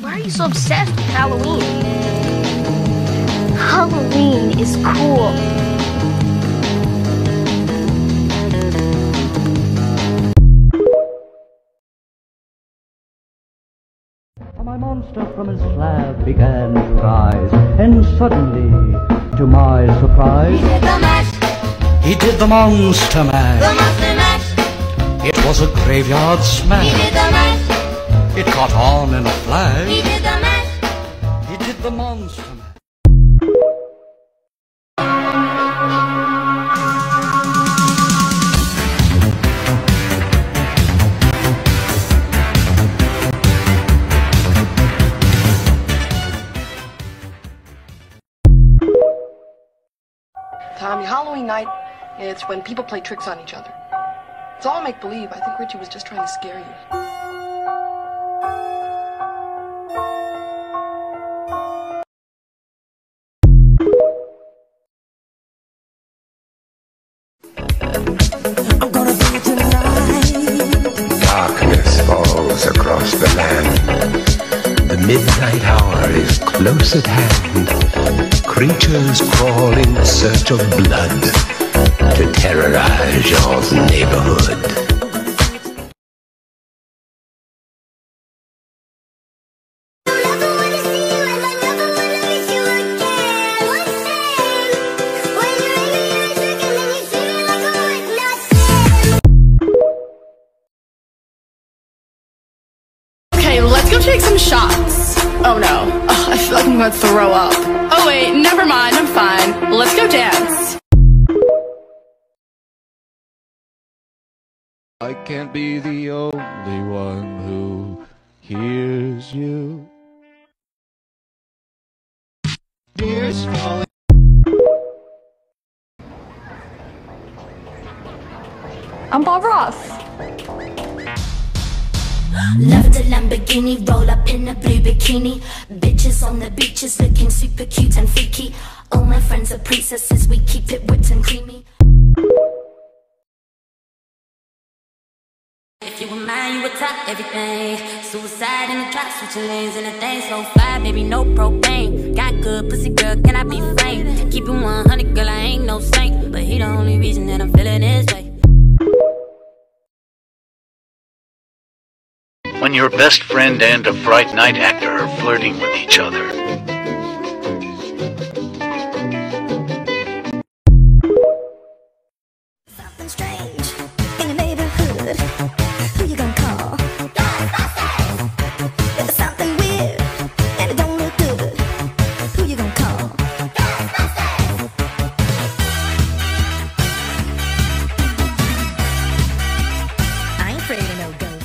Why are you so obsessed with Halloween? Halloween is cool. My monster from his slab began to rise, and suddenly, to my surprise, he did the mash. He did the monster mash. The monster mash. It was a graveyard smash. He did the mash. It caught on in a flash. He did the mash. He did the monster mash. Tommy, Halloween night, it's when people play tricks on each other. It's all make-believe. I think Richie was just trying to scare you. Across the land, the midnight hour is close at hand. Creatures crawl in search of blood to terrorize your neighborhood. Take some shots. Oh no. Ugh, I feel like I'm gonna throw up. Oh wait, never mind, I'm fine. Let's go dance. I can't be the only one who hears you. Tears falling. I'm Bob Ross. Love the Lamborghini, roll up in a blue bikini. Bitches on the beaches looking super cute and freaky. All my friends are princesses, we keep it whipped and creamy. If you were mine, you would top everything. Suicide in the trap, switching lanes in the thing. So fire, baby, no propane. Got good pussy, girl, can I be frank? Keep it 100, girl, I ain't no saint. But he the only reason that I'm feeling this way. When your best friend and a Fright Night actor are flirting with each other. Something strange in the neighborhood. Who you gonna call? Ghostbusters! There's something weird and it don't look good. Who you gonna call? Ghostbusters! I ain't afraid of no ghosts.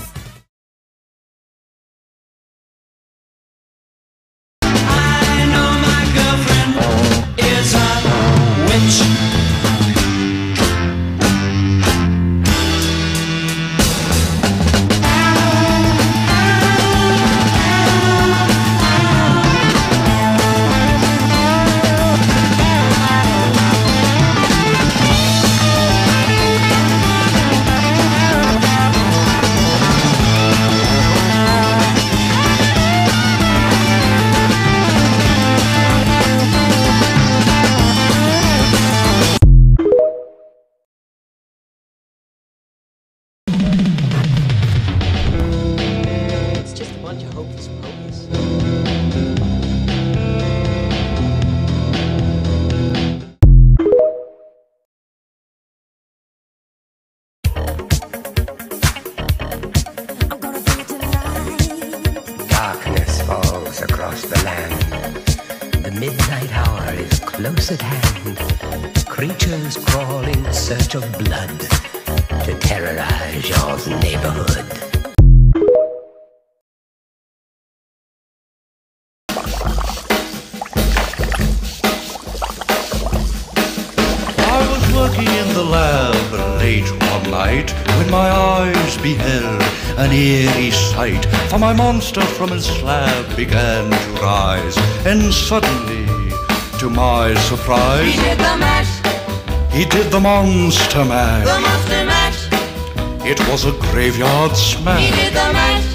Close at hand, creatures crawl in search of blood to terrorize your neighborhood. I was working in the lab late one night when my eyes beheld an eerie sight, for my monster from his slab began to rise, and suddenly, to my surprise, he did the mash. He did the monster mash. The monster mash. It was a graveyard smash. He did the mash.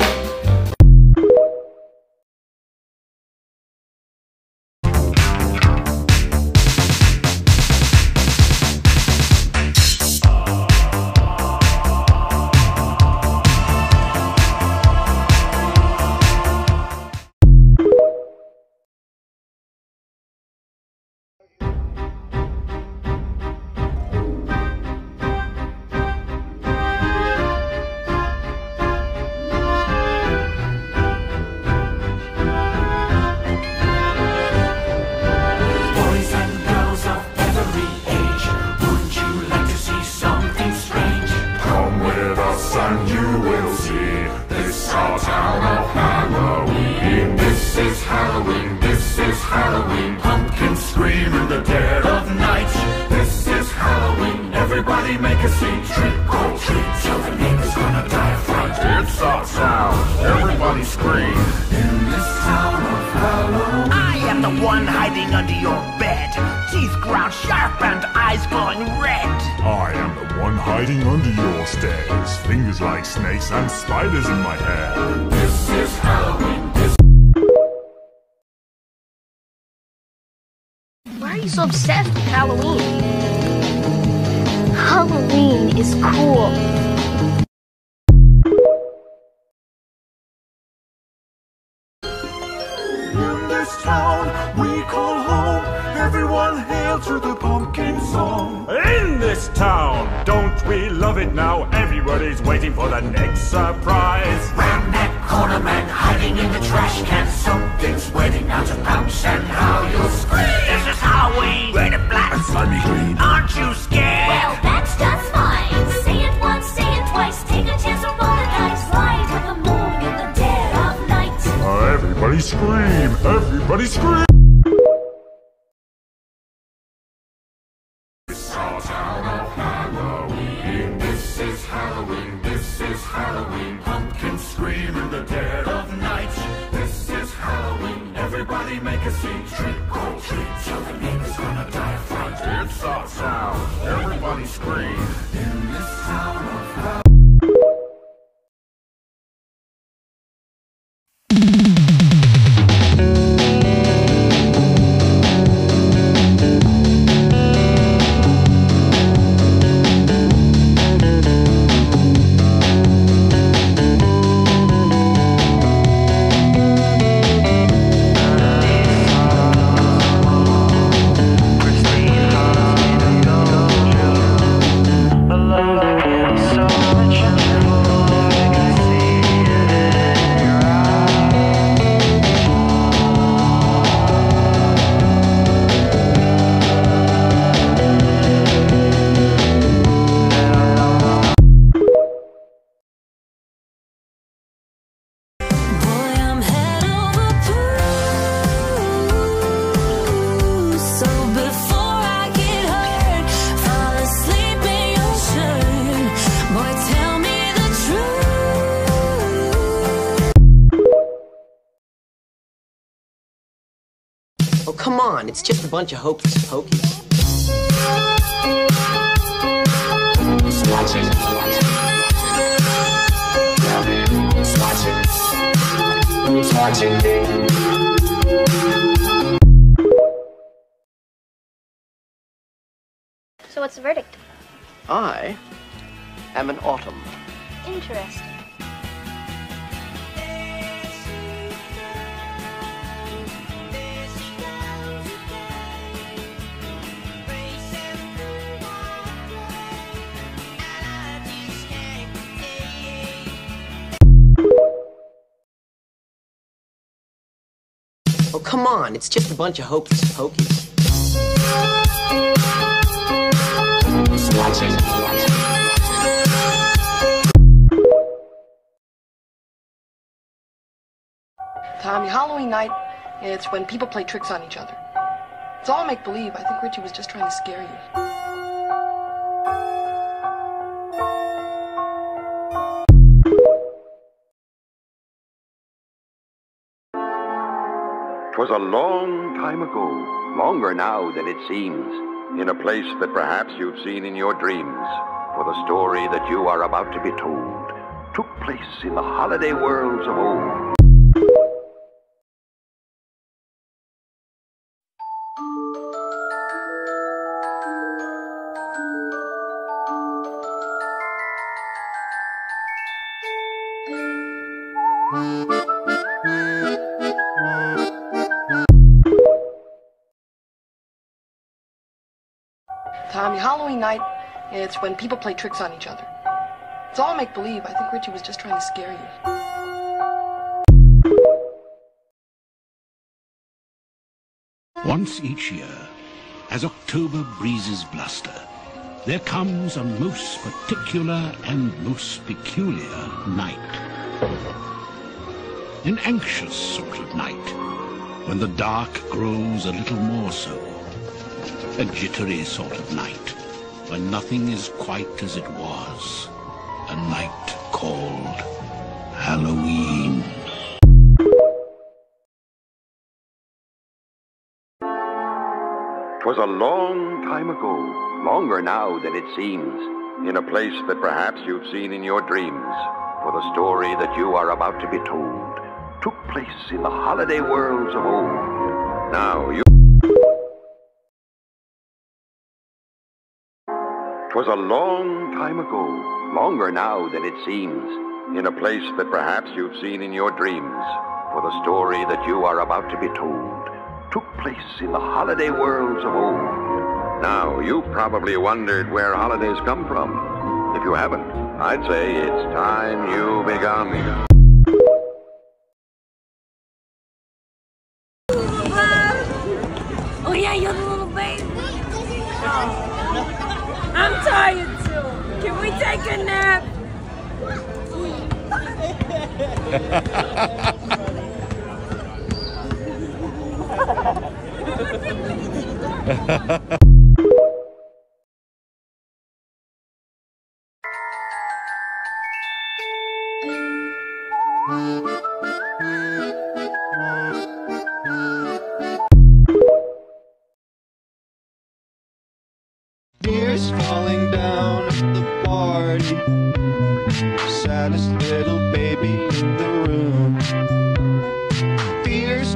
one hiding under your bed, teeth ground sharp and eyes glowing red. I am the one hiding under your stairs, fingers like snakes and spiders in my hair. This is Halloween. Why are you so obsessed with Halloween? Halloween is cool. In this town we call home, everyone hail to the pumpkin song. In this town, don't we love it now? Everybody's waiting for the next surprise. Round that corner man hiding in the trash can, something's waiting now to pounce, and how you'll scream. Halloween, red and black and slimy green. Aren't you scared? Well, that's just fine. Say it once, say it twice. Take a chance or roll the dice. Ride with the moon in the dead of night. Everybody scream! Everybody scream! This is our town of Halloween. This is Halloween. This is Halloween. Pumpkins scream in the dead of night. This is Halloween. Everybody make a scene. Trick or treat. It's our town. Everybody scream. In this town of Halloween. Oh, come on, it's just a bunch of hocus pokies. Watch it, watch it. Watch it. Watch it. So what's the verdict? I am an autumn. Interesting. Oh, come on, it's just a bunch of hocus pokies. Watch it, watch it. Tommy, Halloween night, it's when people play tricks on each other. It's all make-believe. I think Richie was just trying to scare you. It was a long time ago, longer now than it seems, in a place that perhaps you've seen in your dreams. For the story that you are about to be told took place in the holiday worlds of old. Tommy, Halloween night, it's when people play tricks on each other. It's all make-believe. I think Richie was just trying to scare you. Once each year, as October breezes bluster, there comes a most particular and most peculiar night. An anxious sort of night, when the dark grows a little more so. A jittery sort of night, when nothing is quite as it was. A night called Halloween. was a long time ago, longer now than it seems, in a place that perhaps you've seen in your dreams, for the story that you are about to be told took place in the holiday worlds of old. Now you... 'Twas a long time ago, longer now than it seems, in a place that perhaps you've seen in your dreams, for the story that you are about to be told took place in the holiday worlds of old. Now, you've probably wondered where holidays come from. If you haven't, I'd say it's time you began. Oh yeah, you're the little baby. Oh. I'm tired too. Can we take a nap? Tears falling down at the party, saddest little baby in the room. Tears.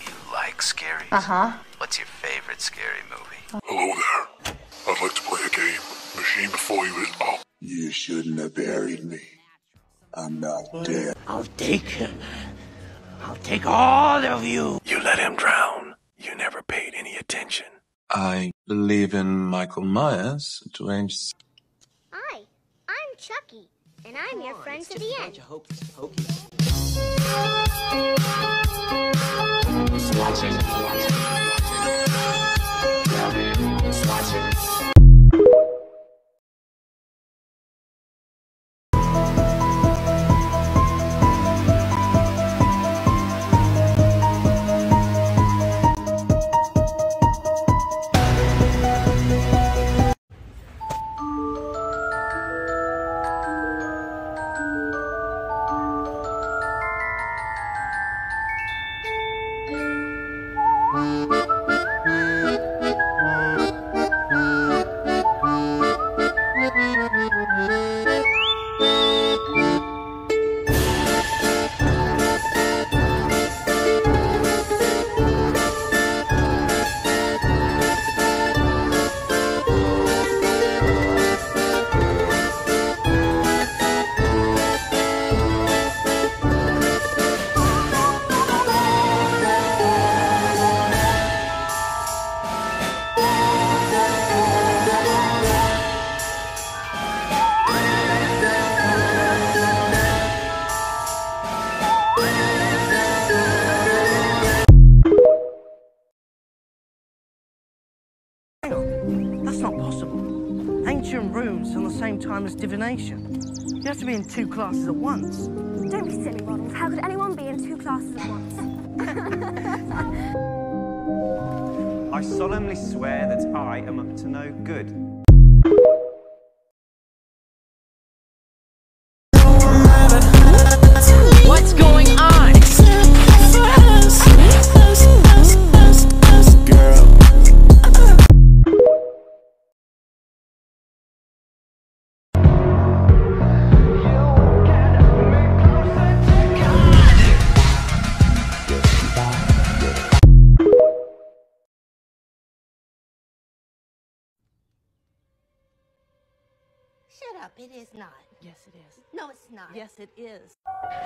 You like scaries? Uh-huh. What's your favorite scary movie? Hello there. I'd like to play a game. Machine before you is up. You shouldn't have buried me. I'm not dead. I'll take all of you. You let him drown. You never paid any attention. I believe in Michael Myers to age. Hi, I'm Chucky, and I'm your friend to the end. As divination. You have to be in two classes at once. Don't be silly, Ronald. How could anyone be in two classes at once? I solemnly swear that I am up to no good. What's going on? It is not. Yes, it is. No, it's not. Yes, it is.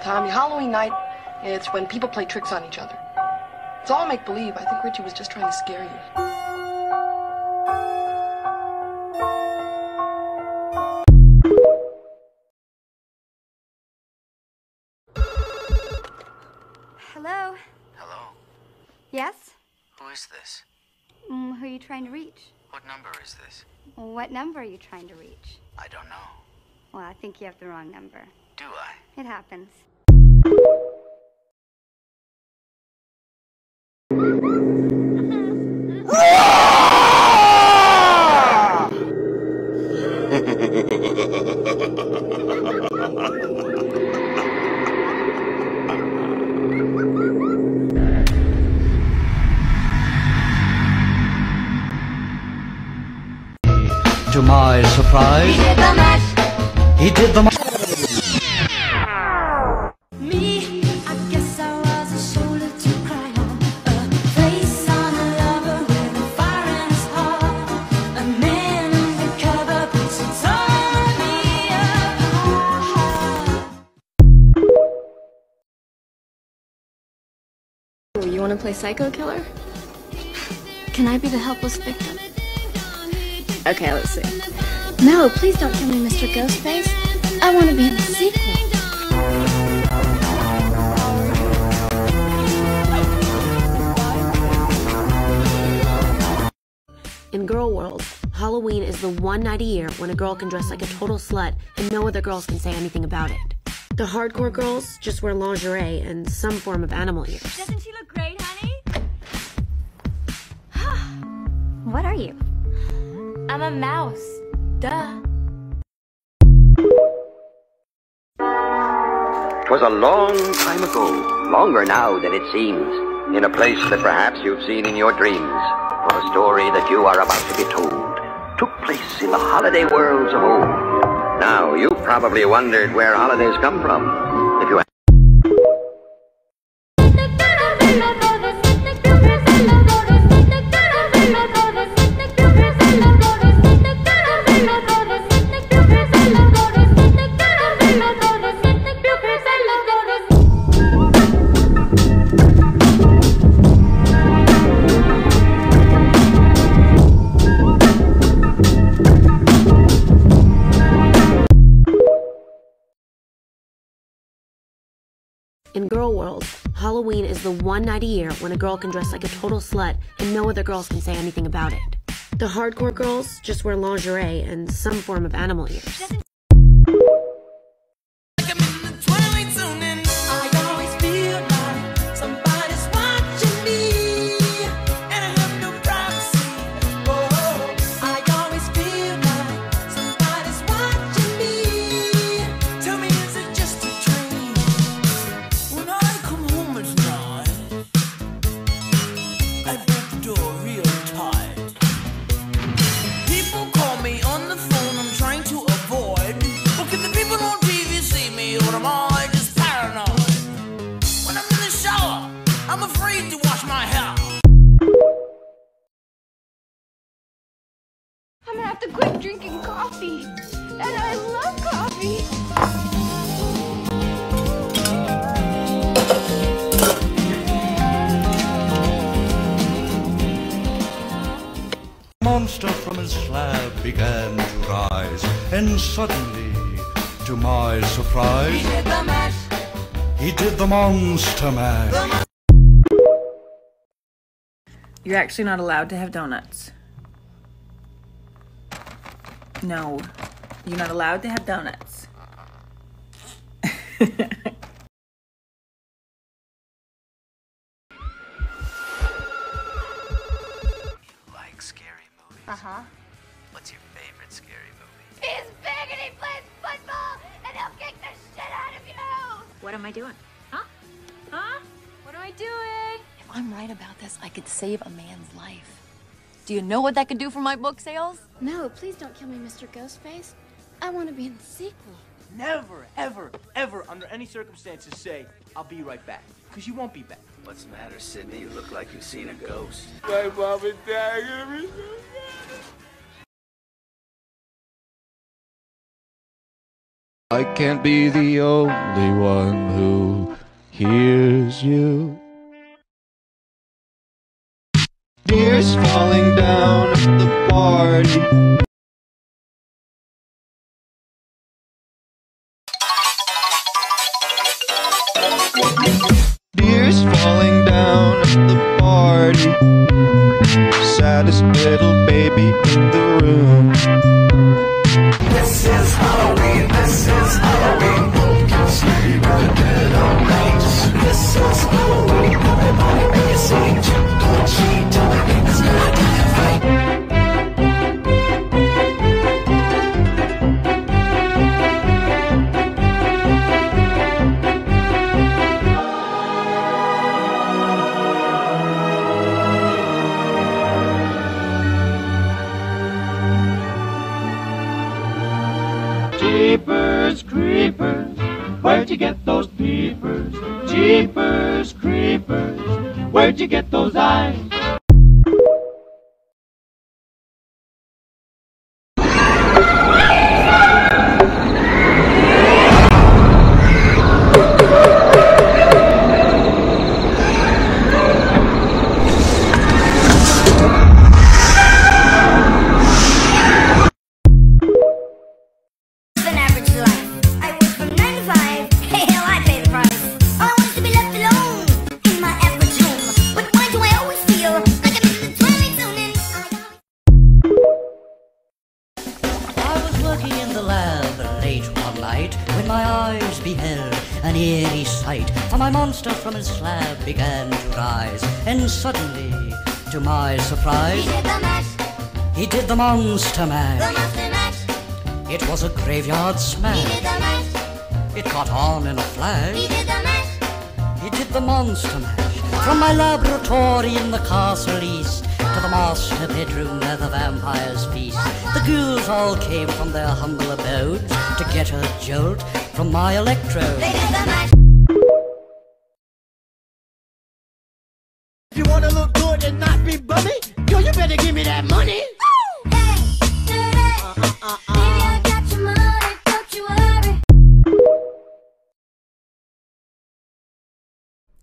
Tommy, Halloween night, it's when people play tricks on each other. It's all make-believe. I think Richie was just trying to scare you. Hello? Hello? Yes? Who is this? Who are you trying to reach? What number is this? What number are you trying to reach? I don't know. Well, I think you have the wrong number. Do I? It happens. my surprise. He did the mash. He did the mash. You want to play psycho killer? Can I be the helpless victim? Okay, let's see. No, please don't kill me, Mr. Ghostface. I want to be in the sequel. In girl world, Halloween is the one night a year when a girl can dress like a total slut and no other girls can say anything about it. The hardcore girls just wear lingerie and some form of animal ears. Doesn't she look great, honey? What are you? I'm a mouse. Duh. 'Twas a long time ago, longer now than it seems, in a place that perhaps you've seen in your dreams, for a story that you are about to be told took place in the holiday worlds of old. Now, you probably wondered where holidays come from. If you in girl world, Halloween is the one night a year when a girl can dress like a total slut and no other girls can say anything about it. The hardcore girls just wear lingerie and some form of animal ears. To quit drinking coffee, and I love coffee. Monster from his slab began to rise, and suddenly, to my surprise, he did the mash. He did the monster mash. You're actually not allowed to have donuts. No, you're not allowed to have donuts. You like scary movies? Uh-huh. What's your favorite scary movie? He's big and he plays football and he'll kick the shit out of you! What am I doing? Huh? Huh? What am I doing? If I'm right about this, I could save a man's life. Do you know what that could do for my book sales? No, please don't kill me, Mr. Ghostface. I want to be in the sequel. Never, ever, ever, under any circumstances, say, I'll be right back. Because you won't be back. What's the matter, Sydney? You look like you've seen a ghost. My mom and dad are gonna be so mad. I can't be the only one who hears you. Tears falling down at the party. Tears falling down at the party. Saddest little baby in the room. This is Halloween, this is Halloween. Don't kill Sydney with the dead all night. This is Halloween, everybody make a scene. Don't cheat. Where'd you get those peepers? Jeepers, creepers, where'd you get those eyes? From his slab began to rise, and suddenly, to my surprise, he did the mash. He did the monster mash. The monster mash. It was a graveyard smash. He did the mash. It caught on in a flash. He did the mash. He did the monster mash. From my laboratory in the castle east to the master bedroom where the vampires feast, the ghouls all came from their humble abodes to get a jolt from my electrode. They did the mash. You wanna look good and not be bummy? Yo, you better give me that money. Ooh. Hey, do that. Baby, I got your money, don't you worry.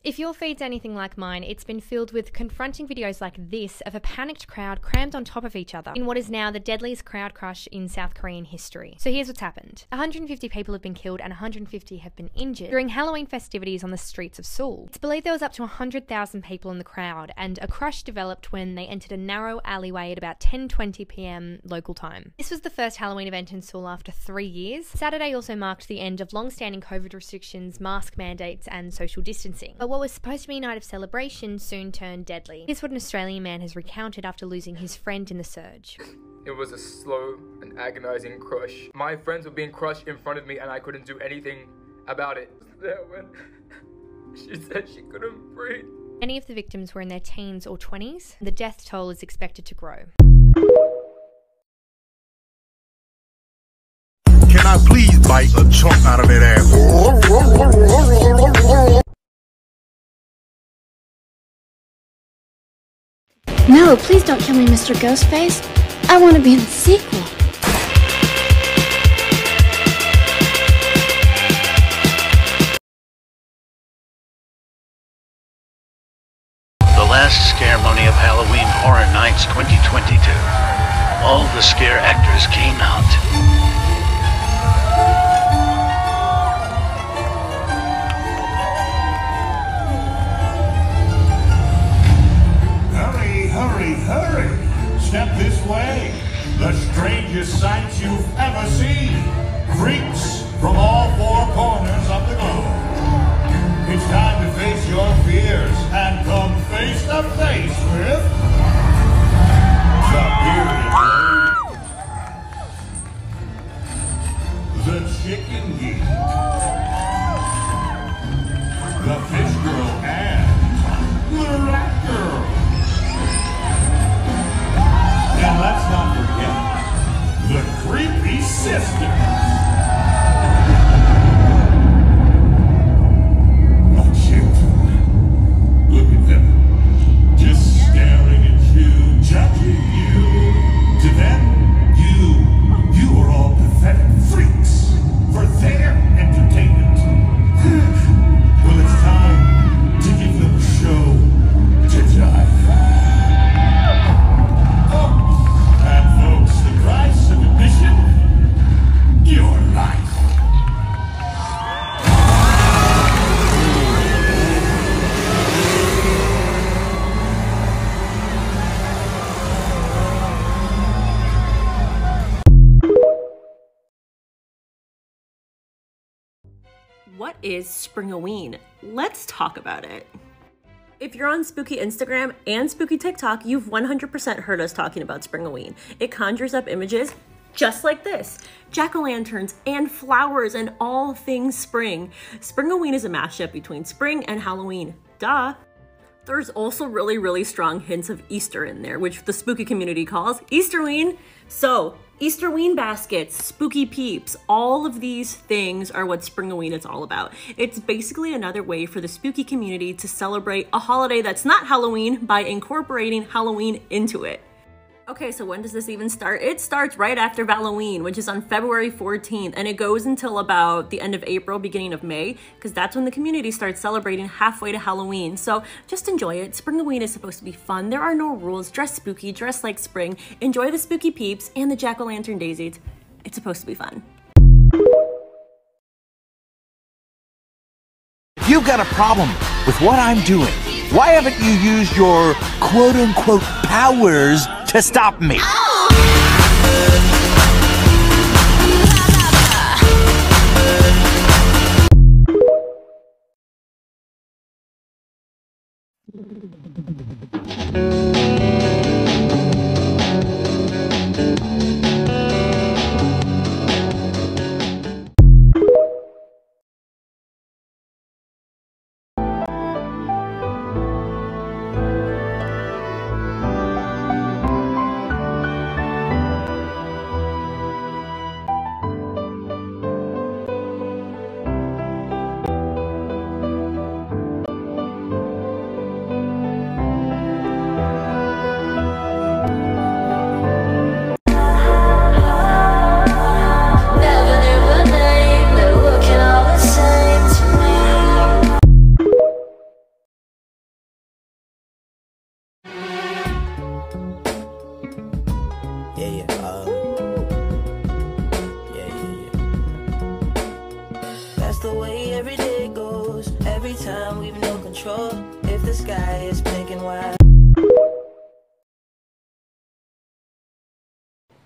If your feed's anything like mine, it's been filled with confronting videos like this of a panicked crowd crammed on top of each other in what is now the deadliest crowd crush in South Korean history. So here's what's happened. 150 people have been killed and 150 have been injured during Halloween festivities on the streets of Seoul. It's believed there was up to 100,000 people in the crowd, and a crush developed when they entered a narrow alleyway at about 10:20 p.m. local time. This was the first Halloween event in Seoul after 3 years. Saturday also marked the end of long-standing COVID restrictions, mask mandates and social distancing. But what was supposed to be a night of celebration soon turned deadly. Here's what an Australian man has recounted after losing his friend in the surge. It was a slow and agonizing crush. My friends were being crushed in front of me and I couldn't do anything about it. That when she said she couldn't breathe. Many of the victims were in their teens or 20s. The death toll is expected to grow. Can I please bite a chunk out of that ass? No, please don't kill me, Mr. Ghostface. I want to be in the sequel. The last scaremony of Halloween Horror Nights 2022. All the scare actors came out. Hurry, step this way. The strangest sights you've ever seen. Freaks from all four corners of the globe. It's time to face your fears and come face to face with the bearded lady, the chicken geek, the fish girl, and the rat girl. And let's not forget the creepy sister. Oh, children. Look at them. Just staring at you, judging you. To them, you are all pathetic freaks for their entertainment. Well, it's time to give them a show to die. What is Springoween? Let's talk about it. If you're on spooky Instagram and spooky TikTok, you've 100% heard us talking about Springoween. It conjures up images just like this. Jack-o'-lanterns and flowers and all things spring. Springoween is a mashup between spring and Halloween. Duh. There's also really, really strong hints of Easter in there, which the spooky community calls Easterween. So Easterween baskets, spooky peeps, all of these things are what Springoween is all about. It's basically another way for the spooky community to celebrate a holiday that's not Halloween by incorporating Halloween into it. Okay, so when does this even start? It starts right after Halloween, which is on February 14th, and it goes until about the end of April, beginning of May, because that's when the community starts celebrating halfway to Halloween. So just enjoy it. Springoween is supposed to be fun. There are no rules. Dress spooky, dress like spring. Enjoy the spooky peeps and the jack-o'-lantern daisies. It's supposed to be fun. If you've got a problem with what I'm doing, why haven't you used your quote-unquote powers to stop me? Oh.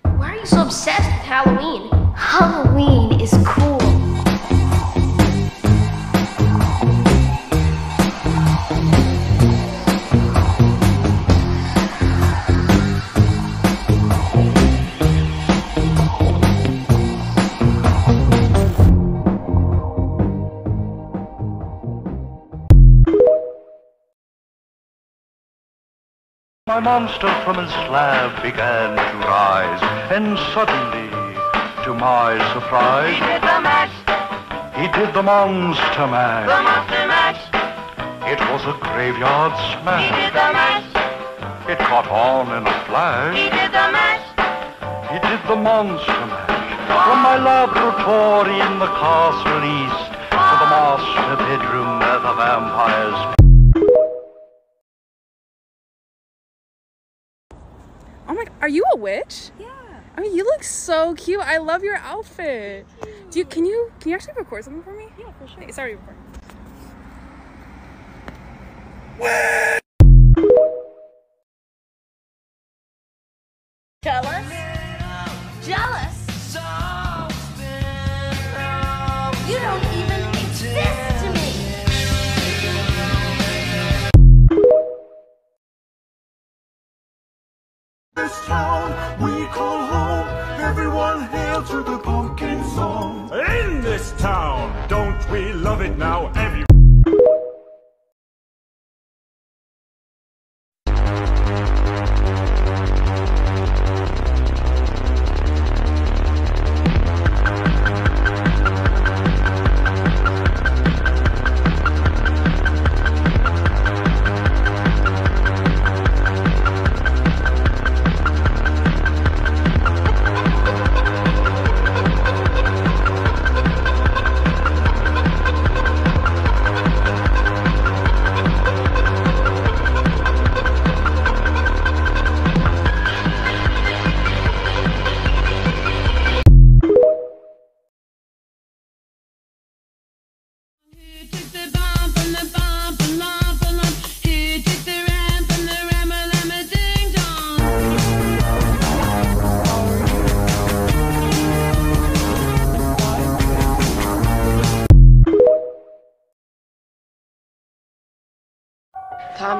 Why are you so obsessed with Halloween? Halloween is cool. My monster from his slab began to rise, and suddenly, to my surprise, he did the match. He did the monster match. The monster match. It was a graveyard smash. He did the match. It caught on in a flash. He did the match. He did the monster match. From my laboratory in the castle east to the master bedroom where the vampires. Oh my, are you a witch? Yeah. I mean, you look so cute. I love your outfit. You. Do you, can you actually record something for me? Yeah, for sure. Hey, sorry. What? Jealous? Jealous? You don't even exist to me. This town we call home, everyone hail to the pumpkin song. In this town, don't we love it now, everyone.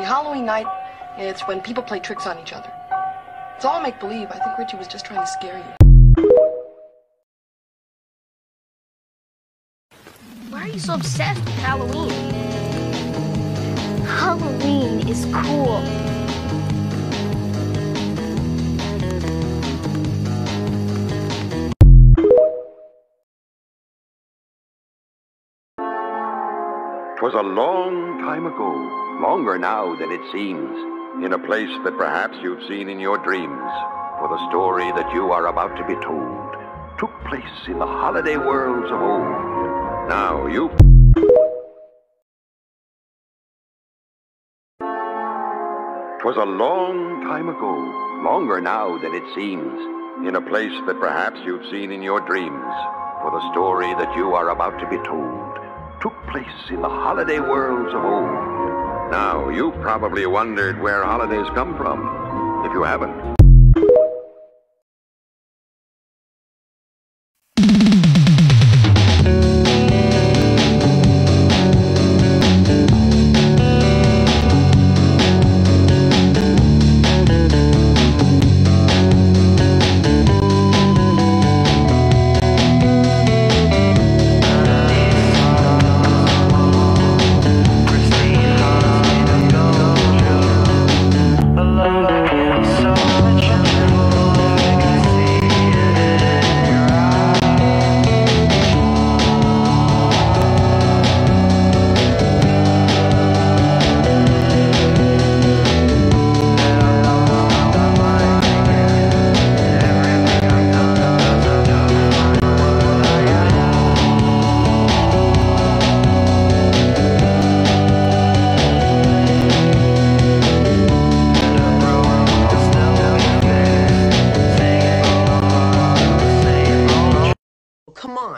Halloween night, it's when people play tricks on each other. It's all make-believe. I think Richie was just trying to scare you. Why are you so obsessed with Halloween? Halloween is cool. 'Twas a long time ago, longer now than it seems, in a place that perhaps you've seen in your dreams, for the story that you are about to be told took place in the holiday worlds of old. Now you... "'Twas a long time ago, longer now than it seems, in a place that perhaps you've seen in your dreams, for the story that you are about to be told took place in the holiday worlds of old. Now, you've probably wondered where holidays come from, if you haven't.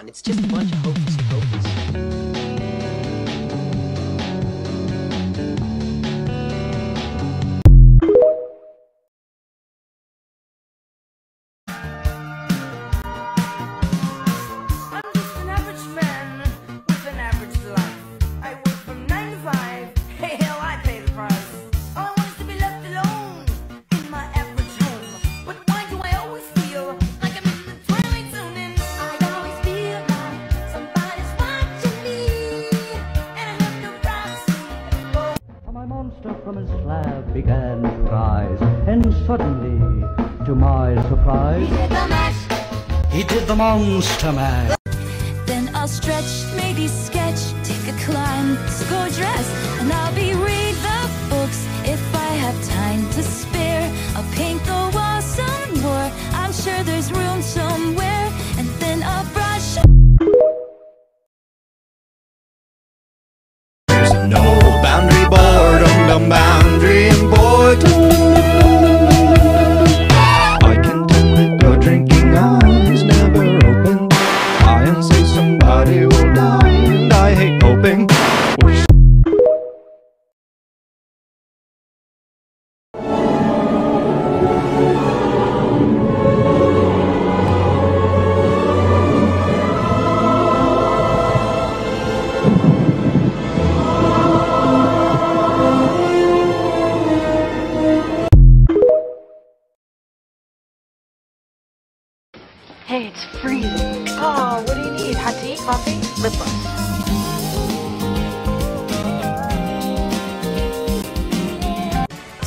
It's just a bunch of hopeless hopeless. I'm just an average man with an average life. I work from 9 to 5. Hey, hell, I pay the price. All I want is to be left alone in my average home. But why do I always feel like I'm in the Twilight Zone? And monster from his slab began to rise, and suddenly, to my surprise, he did the mash. He did the monster mash. Then I'll stretch, maybe sketch, take a climb, score dress, and I'll be read the books if I have time to spare. I'll paint the wall some more. I'm sure there's room somewhere, and then I'll brush. There's no boundary bar. Boundary important. I can tell that your drinking eye is never open. I am saying somebody will die, and I hate hoping. Hey, it's freezing. Oh, what do you need? Hot tea? Coffee? Lip gloss.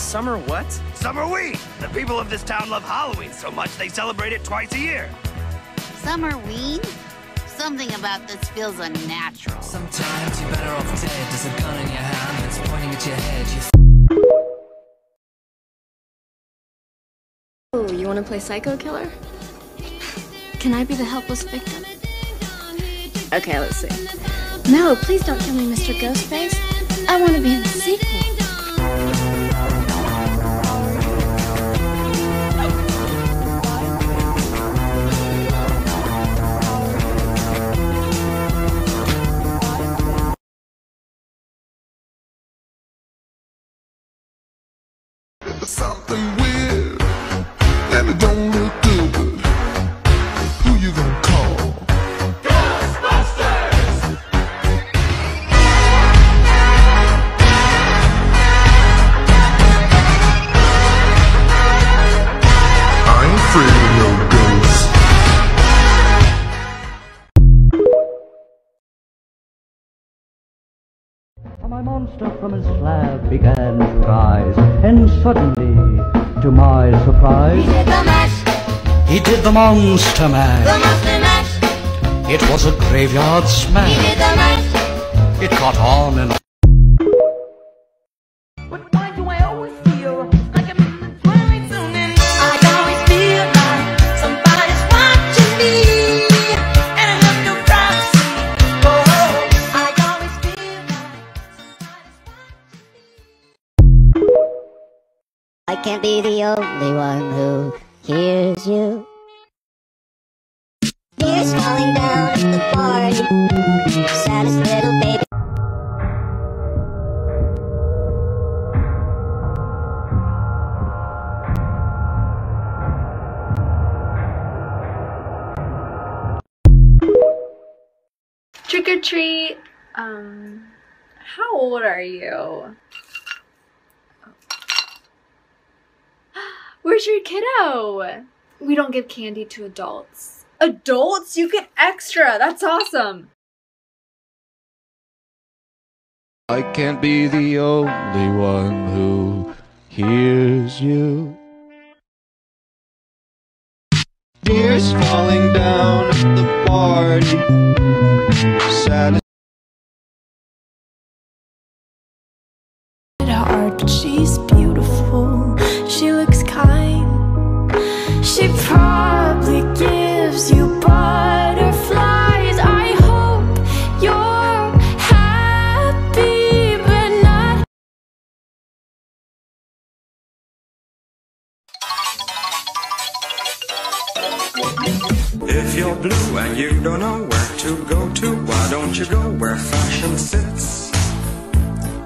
Summer what? Summerween! The people of this town love Halloween so much they celebrate it twice a year. Summerween? Something about this feels unnatural. Sometimes you're better off dead. There's a gun in your hand that's pointing at your head. Oh, you want to play Psycho Killer? Can I be the helpless victim? Okay, let's see. No, please don't kill me, Mr. Ghostface. I want to be in the sequel. My monster from his slab began to rise, and suddenly, to my surprise, he did the mash. He did the monster mash. The monster mash. It was a graveyard smash. He did the mash. It got on and on. I can't be the only one who hears you. Tears falling down at the party. Saddest little baby. Trick or treat. How old are you? Where's your kiddo? We don't give candy to adults. Adults? You get extra. That's awesome. I can't be the only one who hears you. Tears falling down at the party. Sad. She's beautiful. She looks kind. She probably gives you butterflies. I hope you're happy, but not. If you're blue and you don't know where to go to, why don't you go where fashion sits?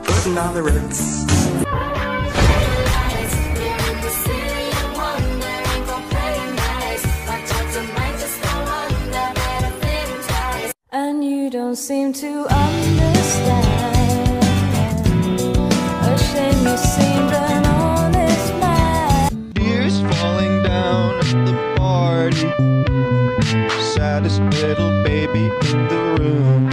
Putting on the Ritz. And you don't seem to understand. A shame you seemed an honest man. Tears falling down at the party. Saddest little baby in the room.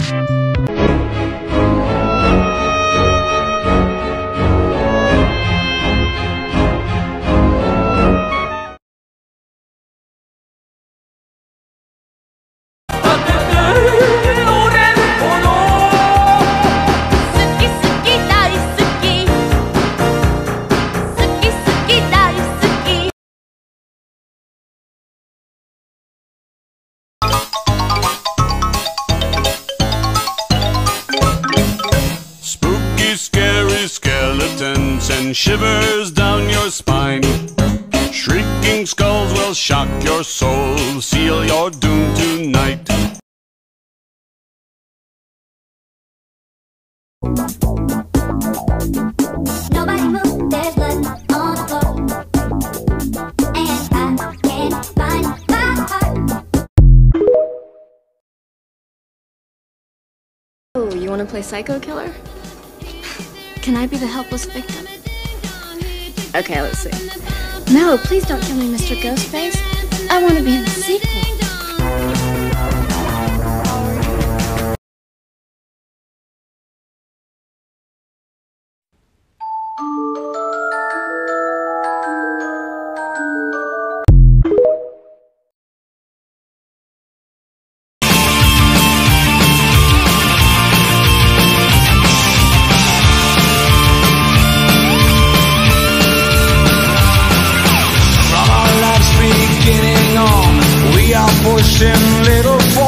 And shivers down your spine. Shrieking skulls will shock your soul, seal your doom tonight. Nobody move, there's blood on the floor. And I can't find my heart. Oh, you want to play Psycho Killer? Can I be the helpless victim? Okay, let's see. No, please don't kill me, Mr. Ghostface. I want to be in the sequel. Pushing little boy.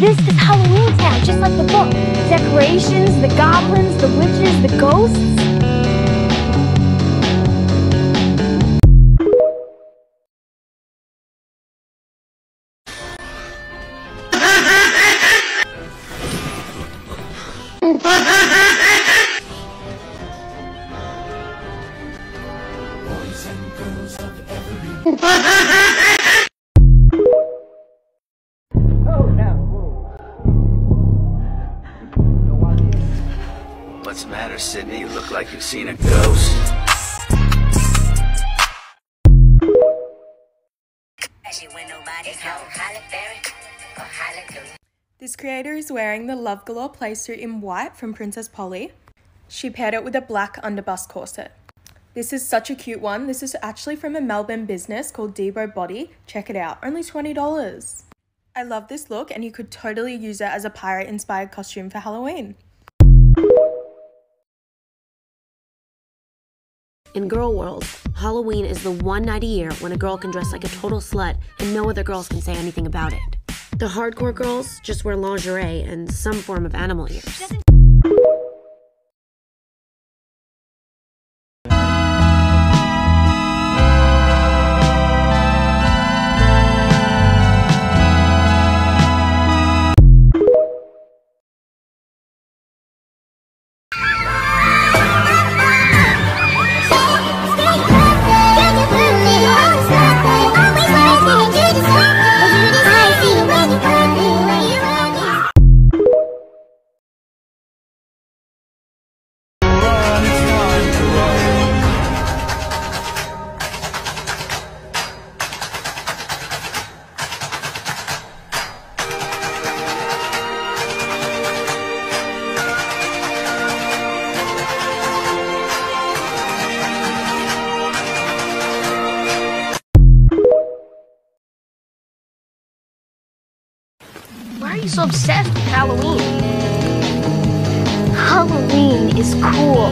this is Halloween Town, just like the book. Decorations, the goblins, the witches, the ghosts. What's the matter, Sydney? You look like you've seen a ghost. This creator is wearing the Love Galore playsuit in white from Princess Polly. She paired it with a black underbust corset. This is such a cute one. This is actually from a Melbourne business called Debo Body. Check it out. Only $20. I love this look and you could totally use it as a pirate-inspired costume for Halloween. In girl world, Halloween is the one night a year when a girl can dress like a total slut and no other girls can say anything about it. The hardcore girls just wear lingerie and some form of animal ears. So obsessed with Halloween. Halloween is cool.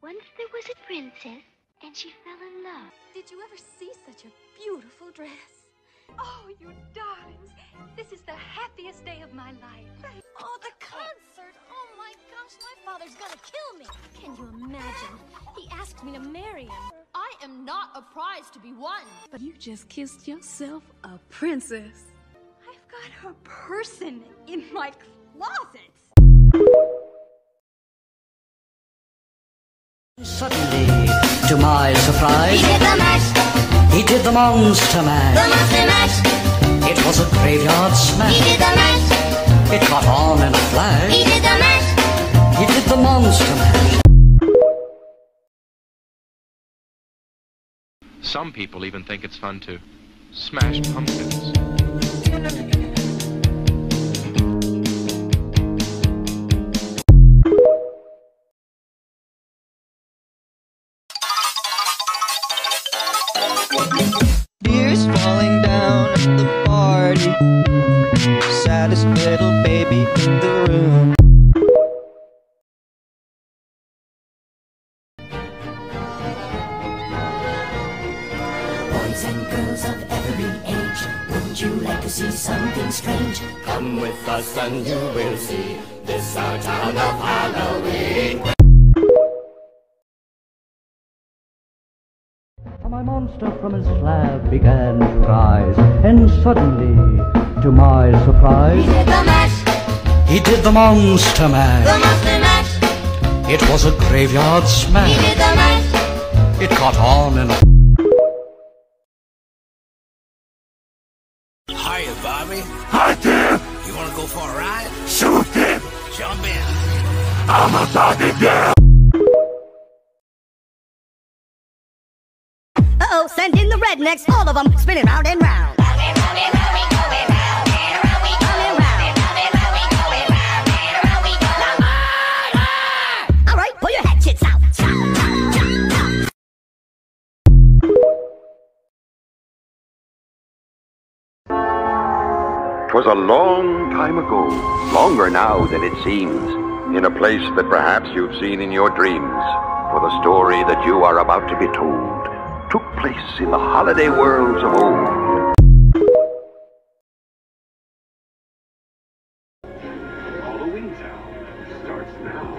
Once there was a princess and she fell in love. Did you ever see such a beautiful dress? Oh, you darlings, this is the happiest day of my life. Oh, the concert! Oh my gosh, my father's gonna kill me! Can you imagine? He asked me to marry him. I am not a prize to be won. But you just kissed yourself a princess. I've got a person in my closet. Suddenly, to my surprise, he did the monster mash. The monster mash. It was a graveyard smash. He did the mash. It caught on in a flash. He did the mash. He did the monster mash. Some people even think it's fun to smash pumpkins. Saddest little baby in the room. Boys and girls of every age, wouldn't you like to see something strange? Come with us and you will see this our town of Halloween. My monster from his slab began to rise, and suddenly, to my surprise, he did the mash. He did the monster mash. The monster mash. It was a graveyard smash. He did the mash. It caught on in a... Hiya, Bobby. Hi there. You wanna go for a ride? Shoot him. Jump in. I'm a Bobby girl. Uh-oh, send in the rednecks, all of them, spinning round and round. It was a long time ago, longer now than it seems, in a place that perhaps you've seen in your dreams, for the story that you are about to be told took place in the holiday worlds of old. Halloween Town starts now.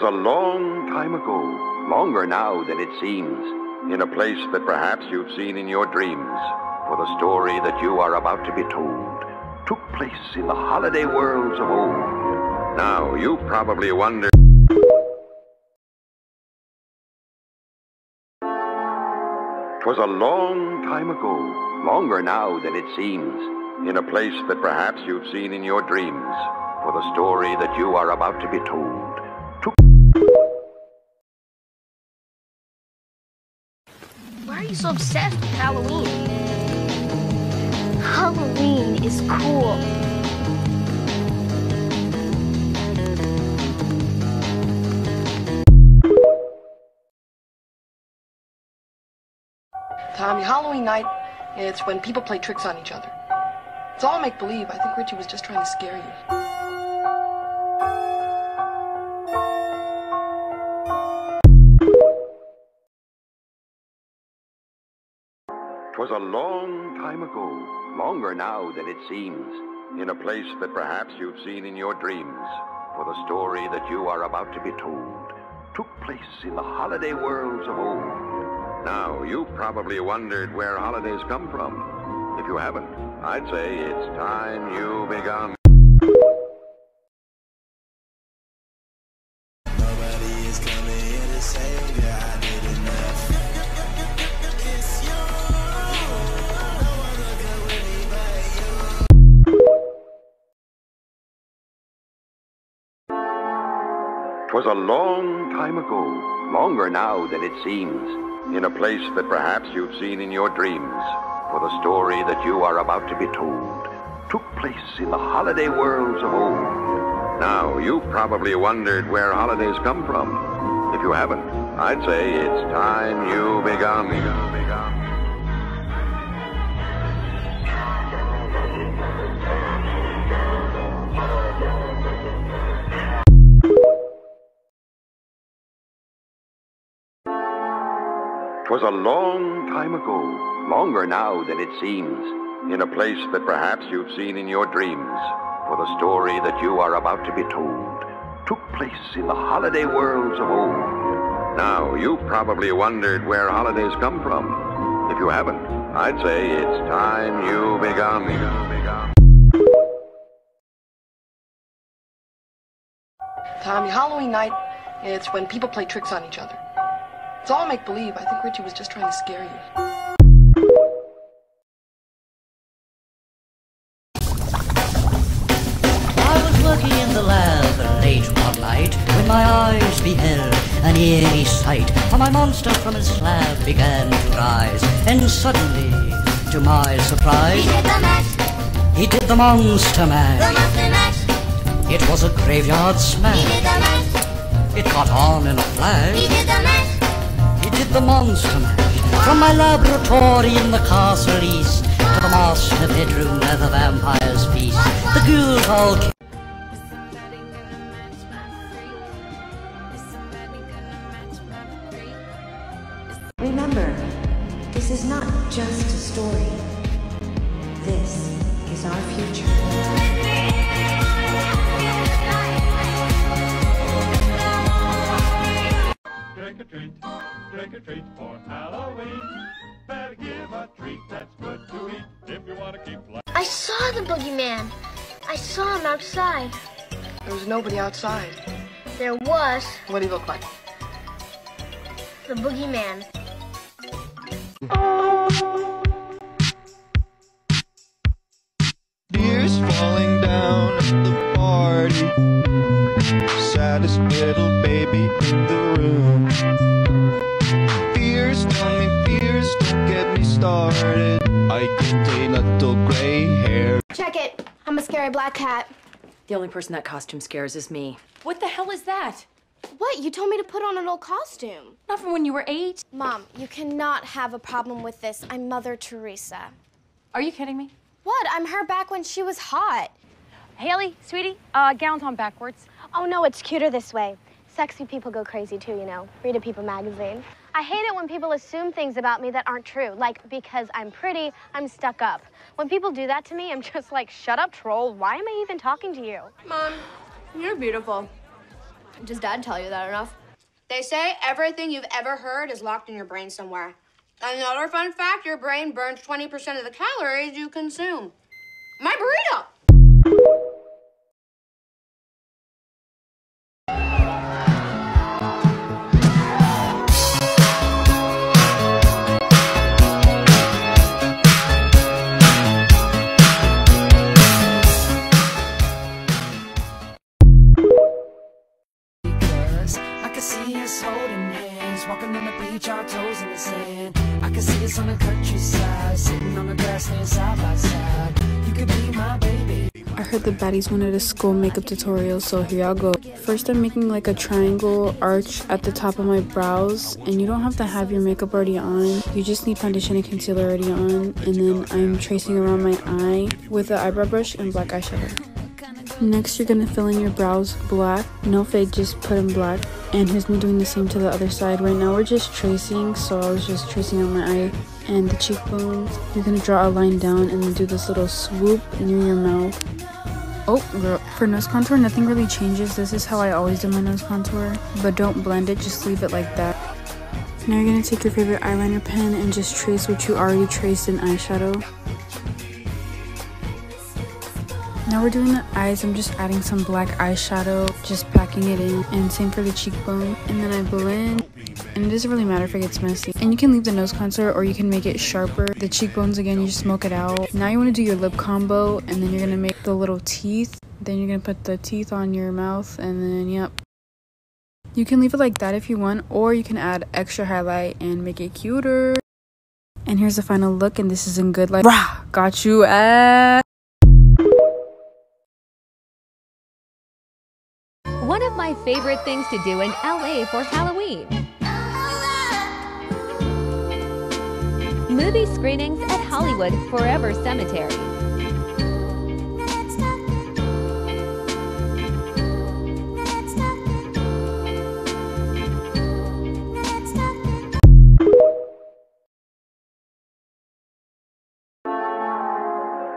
A long time ago, longer now than it seems, in a place that perhaps you've seen in your dreams, for the story that you are about to be told took place in the holiday worlds of old. Now, you probably wonder... Twas a long time ago, longer now than it seems, in a place that perhaps you've seen in your dreams, for the story that you are about to be told. Why are you so obsessed with Halloween? Halloween is cool. Tommy, Halloween night, it's when people play tricks on each other. It's all make-believe. I think Richie was just trying to scare you. Was a long time ago, longer now than it seems, in a place that perhaps you've seen in your dreams, for the story that you are about to be told took place in the holiday worlds of old. Now, you've probably wondered where holidays come from. If you haven't, I'd say it's time you begun. Nobody is coming here to save you. I did enough. Was a long time ago, longer now than it seems, in a place that perhaps you've seen in your dreams, for the story that you are about to be told took place in the holiday worlds of old. Now, you've probably wondered where holidays come from. If you haven't, I'd say it's time you begun. Was a long time ago, longer now than it seems, in a place that perhaps you've seen in your dreams, for the story that you are about to be told took place in the holiday worlds of old. Now, you've probably wondered where holidays come from. If you haven't, I'd say it's time you begun. Tommy, Halloween night, it's when people play tricks on each other. It's all make-believe. I think Richie was just trying to scare you. I was working in the lab late one night when my eyes beheld an eerie sight, for my monster from his slab began to rise, and suddenly, to my surprise, he did the mash. He did the monster mash. The monster mash. It was a graveyard smash. He did the mash. It caught on in a flash. He did the mash. The monster mash. From my laboratory in the castle east to the master bedroom where the vampires feast, the ghouls all came. Remember, this is not just a story. This is our future. Trick or treat for Halloween. Better give a treat that's good to eat if you want to keep life. I saw the boogeyman. I saw him outside. There was nobody outside. There was. What did he look like? The boogeyman. Tears falling down at the party. Saddest little baby in the room. Started. I get a little gray hair. Check it. I'm a scary black cat. The only person that costume scares is me. What the hell is that? What? You told me to put on an old costume. Not from when you were 8. Mom, you cannot have a problem with this. I'm Mother Teresa. Are you kidding me? What? I'm her back when she was hot. Haley, sweetie, gown's on backwards. Oh, no, it's cuter this way. Sexy people go crazy, too, you know. Read a People magazine. I hate it when people assume things about me that aren't true, like because I'm pretty, I'm stuck up. When people do that to me, I'm just like, shut up, troll. Why am I even talking to you? Mom, you're beautiful. Does Dad tell you that enough? They say everything you've ever heard is locked in your brain somewhere. Another fun fact, your brain burns 20% of the calories you consume. My burrito! On the countryside, sitting on the grassland side by side. You could be my baby. I heard the baddies wanted a school makeup tutorial, so here y'all go. First, I'm making like a triangle arch at the top of my brows, and you don't have to have your makeup already on. You just need foundation and concealer already on, and then I'm tracing around my eye with an eyebrow brush and black eyeshadow. Next, you're gonna fill in your brows black. No fade, just put in black. And here's me doing the same to the other side. Right now we're just tracing, so I was just tracing on my eye and the cheekbones. You're gonna draw a line down and then do this little swoop near your mouth. Oh girl. For nose contour, nothing really changes. This is how I always do my nose contour, but don't blend it, just leave it like that. Now you're gonna take your favorite eyeliner pen and just trace what you already traced in eyeshadow. Now we're doing the eyes, I'm just adding some black eyeshadow, just packing it in, and same for the cheekbone, and then I blend, and it doesn't really matter if it gets messy. And you can leave the nose contour or you can make it sharper. The cheekbones, again, you just smoke it out. Now you want to do your lip combo, and then you're going to make the little teeth, then you're going to put the teeth on your mouth, and then, yep. You can leave it like that if you want, or you can add extra highlight and make it cuter. And here's the final look, and this is in good light. Rah! Got you at... One of my favorite things to do in LA for Halloween. Movie screenings at Hollywood Forever Cemetery.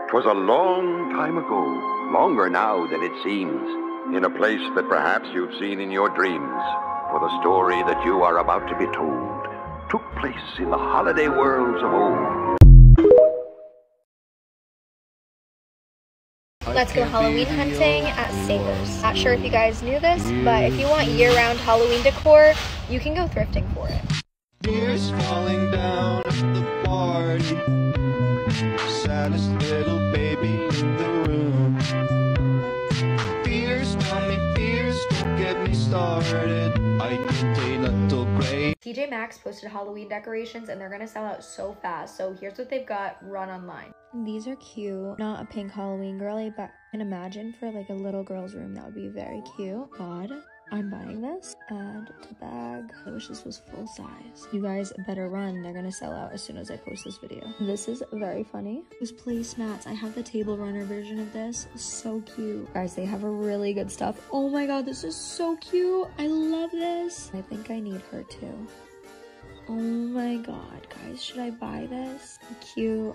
Twas a long time ago, longer now than it seems. In a place that perhaps you've seen in your dreams, for the story that you are about to be told took place in the holiday worlds of old. Let's go Halloween hunting at Savers. Not sure if you guys knew this, but if you want year-round Halloween decor, you can go thrifting for it. Tears falling down at the party, saddest little baby in the room. TJ Maxx posted Halloween decorations and they're gonna sell out so fast, so here's what they've got run online. These are cute. Not a pink Halloween girly, but I can imagine for like a little girl's room that would be very cute. God, I'm buying this. Add to bag. I wish this was full size. You guys better run. They're gonna sell out as soon as I post this video. This is very funny. Those placemats. I have the table runner version of this. So cute. Guys, they have a really good stuff. Oh my god, this is so cute. I love this. I think I need her too. Oh my god, guys, should I buy this? Cute.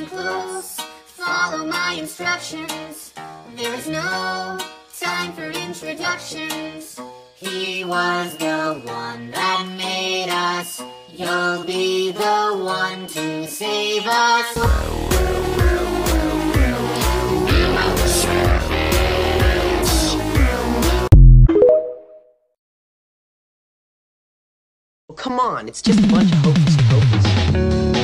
and close. Follow my instructions. There is no time for introductions. He was the one that made us. You'll be the one to save us. Come on, it's just a bunch of hocus pocus.